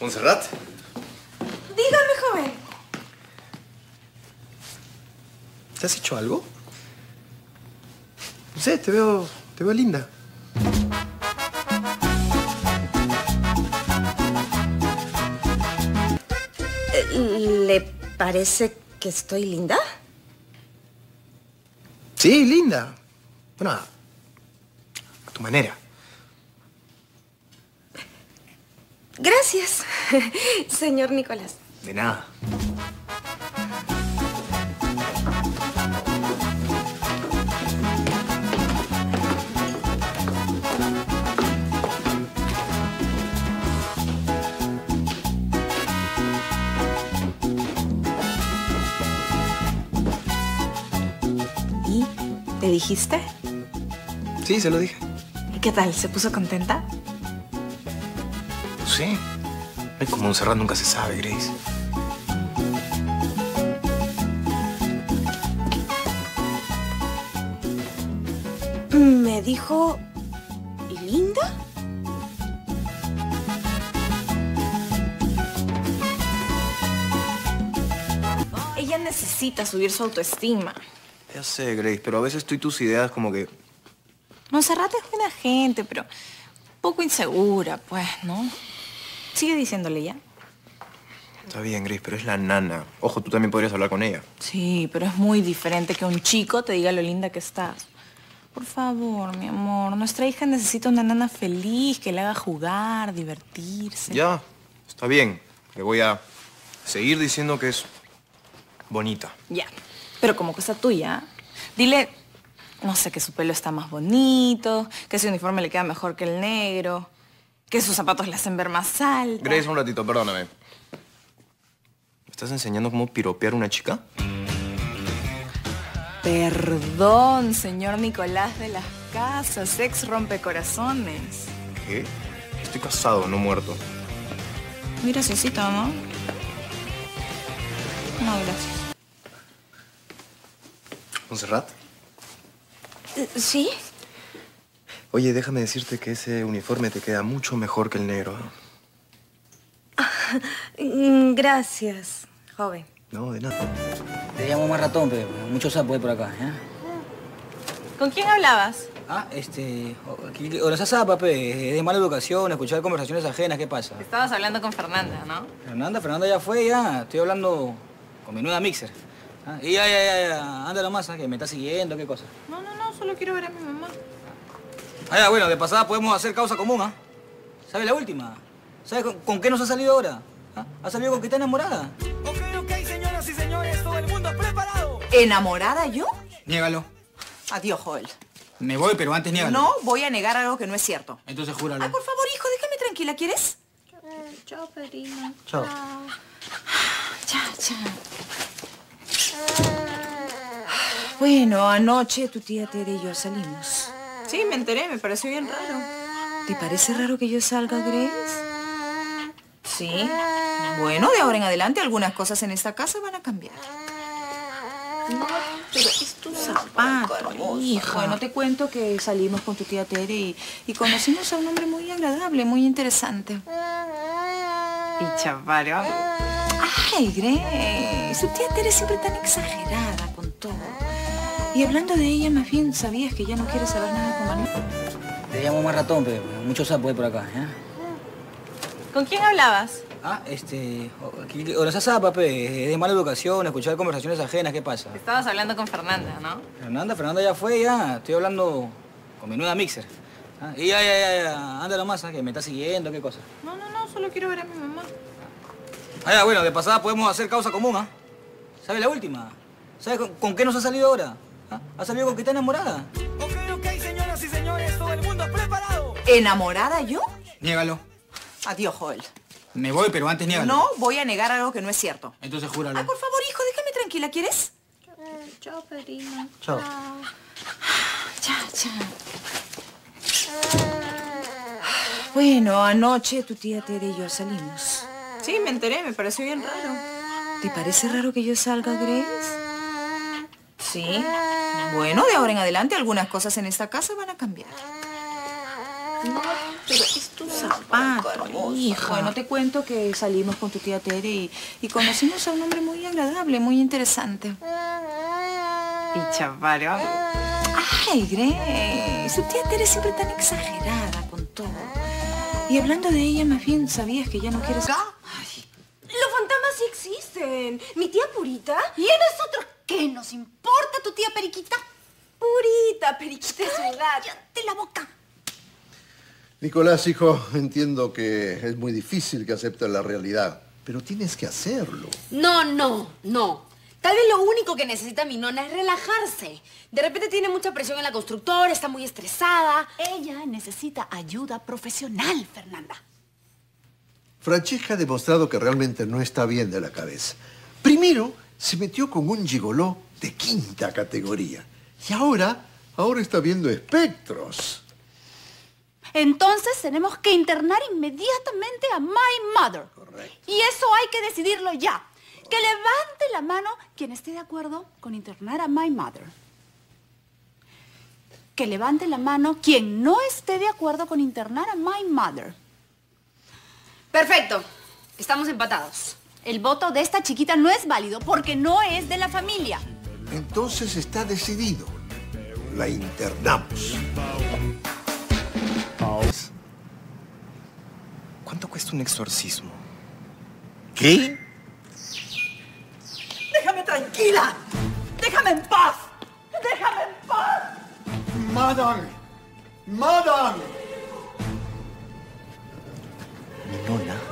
Monserrat. Dígame, joven. ¿Te has hecho algo? No sé, te veo linda. ¿Le parece que estoy linda? Sí, linda. Bueno, a tu manera. Gracias, señor Nicolás. De nada. ¿Y le dijiste? Sí, se lo dije. ¿Y qué tal? ¿Se puso contenta? Sí. Ay, como Monserrat nunca se sabe, Grace. Me dijo... ¿linda? Ella necesita subir su autoestima. Ya sé, Grace, pero a veces tú y tus ideas como que... Monserrat es buena gente, pero... un poco insegura, pues, ¿no? Sigue diciéndole ya. Está bien, Grace, pero es la nana. Ojo, tú también podrías hablar con ella. Sí, pero es muy diferente que un chico te diga lo linda que estás. Por favor, mi amor. Nuestra hija necesita una nana feliz, que la haga jugar, divertirse. Ya, está bien. Le voy a seguir diciendo que es bonita. Ya, pero como cosa tuya, dile... no sé, que su pelo está más bonito, que ese uniforme le queda mejor que el negro... que sus zapatos le hacen ver más alta. Grace, un ratito, perdóname. ¿Me estás enseñando cómo piropear a una chica? Perdón, señor Nicolás de las Casas, ex rompecorazones. ¿Qué? Estoy casado, no muerto. Muy graciosito, ¿no? No, gracias. ¿Monserrat? ¿Sí? Oye, déjame decirte que ese uniforme te queda mucho mejor que el negro, ¿eh? Gracias, joven. No, de nada. Te llamo más ratón, pero mucho sapo hay por acá, ¿eh? ¿Con quién hablabas? Ah, o las asapa, pe. Es de mala educación escuchar conversaciones ajenas, ¿qué pasa? Estabas hablando con Fernanda, ¿no? Fernanda ya fue, ya. Estoy hablando con mi nueva mixer. Ah, y ya. Anda nomás, ¿eh? Que me está siguiendo, ¿qué cosa? No, solo quiero ver a mi mamá. Ah, bueno, de pasada podemos hacer causa común, ¿ah? ¿Sabes la última? ¿Sabes con qué nos ha salido ahora? ¿Ah? ¿Ha salido con que está enamorada? Ok, señoras y señores, todo el mundo preparado. ¿Enamorada yo? Niégalo. Adiós, Joel. Me voy, pero antes niégalo. No voy a negar algo que no es cierto. Entonces júralo. Ay, por favor, hijo, déjame tranquila, ¿quieres? Chao, Perina. Chao. Chao. Bueno, anoche tu tía Tere y yo salimos. Sí, me enteré, me pareció bien raro. ¿Te parece raro que yo salga, Grace? Sí. Bueno, de ahora en adelante algunas cosas en esta casa van a cambiar. No, pero es tu zapato, hija. Bueno, te cuento que salimos con tu tía Tere y conocimos a un hombre muy agradable, muy interesante. Y chaparro. Ay, Grace, tu tía Tere siempre tan exagerada con todo. Y hablando de ella, más bien, ¿sabías que ya no quieres saber nada con Manu? Te llamo más ratón, pero mucho sapo hay por acá, ¿eh? ¿Con quién hablabas? Ah, o las asapa, pe. Es de mala educación escuchar conversaciones ajenas, ¿qué pasa? Estabas hablando con Fernanda, ¿no? Fernanda ya fue, ya. Estoy hablando con mi nueva mixer. Ah, y ya. Anda nomás, ¿eh? Que me está siguiendo, ¿qué cosa? No, solo quiero ver a mi mamá. Ah, ya, bueno, de pasada podemos hacer causa común, ¿ah? ¿Sabes la última? ¿Sabes con qué nos ha salido ahora? ¿Ah? ¿Ha salido con que está enamorada? Ok, señoras y señores, todo el mundo preparado. ¿Enamorada yo? Niégalo. Adiós, Joel. Me voy, pero antes niégalo. No voy a negar algo que no es cierto. Entonces júralo. Ay, por favor, hijo, déjame tranquila, ¿quieres? Chao, Perina. Chao. Chao. Bueno, anoche tu tía Tere y yo salimos. Sí, me enteré, me pareció bien raro. ¿Te parece raro que yo salga, Grace? Sí. Bueno, de ahora en adelante algunas cosas en esta casa van a cambiar. No, pero es tu zapato, hija. Bueno, te cuento que salimos con tu tía Tere y conocimos a un hombre muy agradable, muy interesante. Y chaval, vamos. Ay, Grace, tu tía Tere es siempre tan exagerada con todo. Y hablando de ella, más bien, ¿sabías que ya no quieres...? Ay. Los fantasmas sí existen. Mi tía Purita. ¿Y a nosotros qué nos importa tu tía Periquita? Purita, Periquita es su edad. ¡Cállate la boca! Nicolás, hijo, entiendo que es muy difícil que aceptes la realidad, pero tienes que hacerlo. No. Tal vez lo único que necesita mi nona es relajarse. De repente tiene mucha presión en la constructora, está muy estresada. Ella necesita ayuda profesional, Fernanda. Francisca ha demostrado que realmente no está bien de la cabeza. Primero, se metió con un gigoló de quinta categoría. Y ahora está viendo espectros. Entonces tenemos que internar inmediatamente a My Mother. Correcto. Y eso hay que decidirlo ya. Correcto. Que levante la mano quien esté de acuerdo con internar a My Mother. Que levante la mano quien no esté de acuerdo con internar a My Mother. Perfecto. Estamos empatados. El voto de esta chiquita no es válido porque no es de la familia. Entonces está decidido. La internamos. ¿Cuánto cuesta un exorcismo? ¿Qué? ¡Déjame tranquila! ¡Déjame en paz! ¡Déjame en paz! ¡Madame! ¡Madame! Mi nona